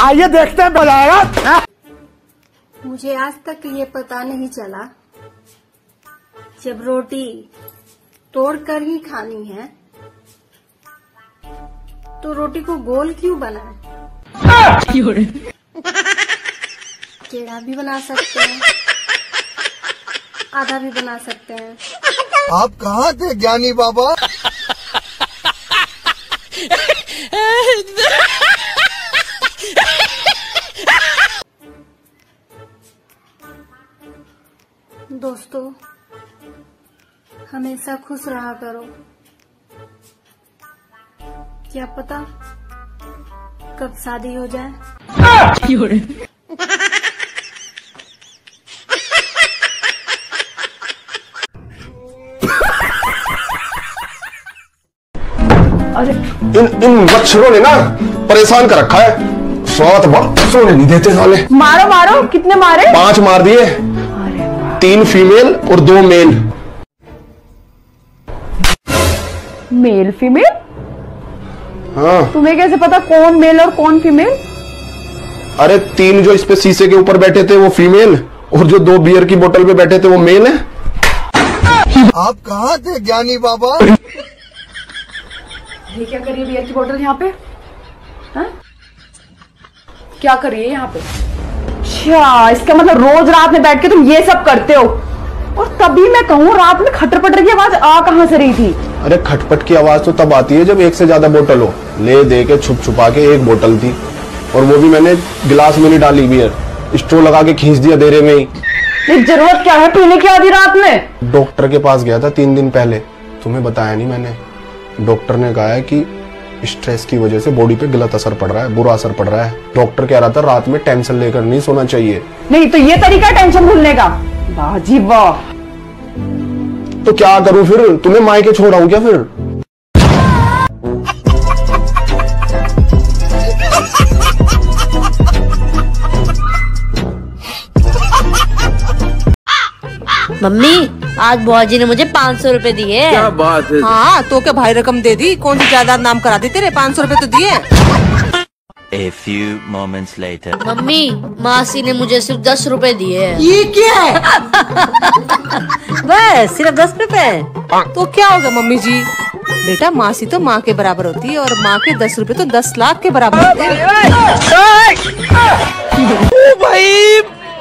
आइए देखते हैं बजायत। मुझे आज तक ये पता नहीं चला जब रोटी तोड़कर ही खानी है तो रोटी को गोल क्यों बनाए? टेढ़ा भी बना सकते हैं, आधा भी बना सकते हैं। आप कहाँ थे ज्ञानी बाबा? दोस्तों, हमेशा खुश रहा करो, क्या पता कब शादी हो जाए। अरे इन मच्छरों ने ना परेशान कर रखा है, स्वाद सोने नहीं देते साले। मारो मारो, कितने मारे? 5 मार दिए, 3 फीमेल और 2 मेल। Male female? हाँ। तुम्हें कैसे पता कौन मेल और कौन फीमेल? अरे 3 जो इस पे शीशे के ऊपर बैठे थे वो फीमेल, और जो 2 बियर की बोतल पे बैठे थे वो मेल है। आप कहाँ थे ज्ञानी बाबा? ये क्या करिए बियर की बोतल यहाँ पे? हा? क्या करिए यहाँ पे? अच्छा, इसका मतलब रोज रात में बैठ के तुम ये सब करते हो। और तभी मैं कहूँ रात में खटर-पटर की आवाज आ कहाँ से रही थी? अरे खटपट की आवाज तो तब आती है जब एक से ज्यादा बोतल हो। ले दे के छुप छुपा के एक बोतल थी, और वो भी मैंने गिलास में नहीं डाली, बियर स्ट्रो लगा के खींच दिया अंधेरे में ही। जरूरत क्या है पीने की आधी रात में? डॉक्टर के पास गया था 3 दिन पहले, तुम्हें बताया नहीं मैंने। डॉक्टर ने कहा है कि स्ट्रेस की वजह से बॉडी पे गलत असर पड़ रहा है, बुरा असर पड़ रहा है। डॉक्टर कह रहा था रात में टेंशन लेकर नहीं सोना चाहिए। नहीं तो ये तरीका है टेंशन भूलने का? वाह जी वाह। तो क्या करूं फिर, तुम्हें मायके छोड़ आऊं क्या फिर? मम्मी, आज बुआजी ने मुझे 500 रुपए दिए। क्या बात है? हाँ तो क्या भाई रकम दे दी? कौन सी जायदाद नाम करा दी तेरे? 500 रुपए तो दिए। A few moments later. Mummy, मासी ने मुझे सिर्फ 10 रुपए दिए। ये क्या है? बस सिर्फ 10 रुपए? तो क्या होगा मम्मी जी? बेटा, मासी तो माँ के बराबर होती है, और माँ के 10 रुपए तो 10 लाख के बराबर होते हैं। ओ भाई,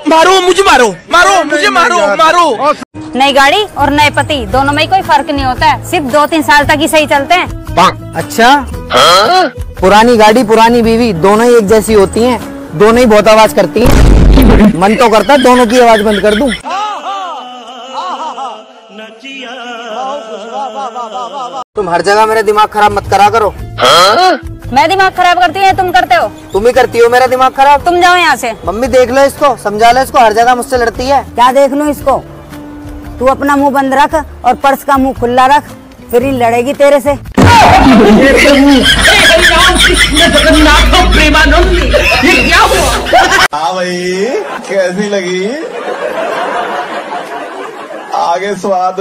मारो मुझे, मारो मारो मुझे, मारो मारो। नई गाड़ी और नए पति, दोनों में कोई फर्क नहीं होता है, सिर्फ 2-3 साल तक ही सही चलते हैं। अच्छा, पुरानी गाड़ी पुरानी बीवी दोनों ही एक जैसी होती हैं, दोनों ही बहुत आवाज करती हैं। मन तो करता है दोनों की आवाज बंद कर दूं। तुम हर जगह मेरा दिमाग खराब मत करा करो। हाँ? मैं दिमाग खराब करती है? तुम करते हो? तुम ही करती हो मेरा दिमाग खराब। तुम जाओ यहाँ से। मम्मी देख लो इसको, समझा लो इसको, हर जगह मुझसे लड़ती है। क्या देख लूं इसको? तू अपना मुँह बंद रख और पर्स का मुँह खुला रख, फिर ही लड़ेगी तेरे से। ये क्या हुआ? हाँ भाई, कैसी लगी? आगे स्वाद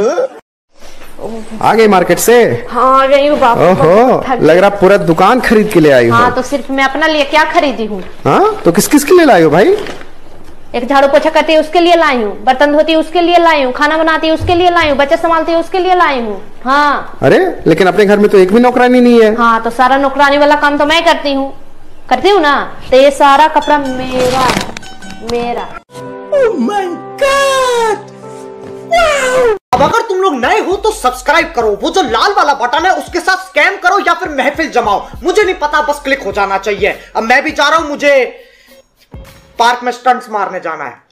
आ गई मार्केट से? हाँ गई हूँ। ओहो, लग रहा पूरा दुकान खरीद के ले आई हूँ। हाँ तो सिर्फ मैं अपना लिए क्या खरीदी हूँ। हाँ तो किस किस के लिए लाई हो भाई? एक झाड़ू पोछा करती है उसके लिए लाई हूँ, बर्तन धोती है उसके लिए लाई हूँ, खाना बनाती है उसके लिए लाई हूँ, बच्चा संभालती है उसके लिए लाई हूँ। हाँ। अरे लेकिन अपने घर में तो एक भी नौकरानी नहीं है। हाँ तो सारा नौकरानी वाला काम तो मैं करती हूँ ना, तो ये सारा कपड़ा मेरा। Oh my God! Wow! अब अगर तुम लोग नए हो तो सब्सक्राइब करो, वो जो लाल वाला बटन है उसके साथ स्कैम करो या फिर महफिल जमाओ, मुझे नहीं पता, बस क्लिक हो जाना चाहिए। अब मैं भी जा रहा हूँ, मुझे पार्क में स्टंट्स मारने जाना है।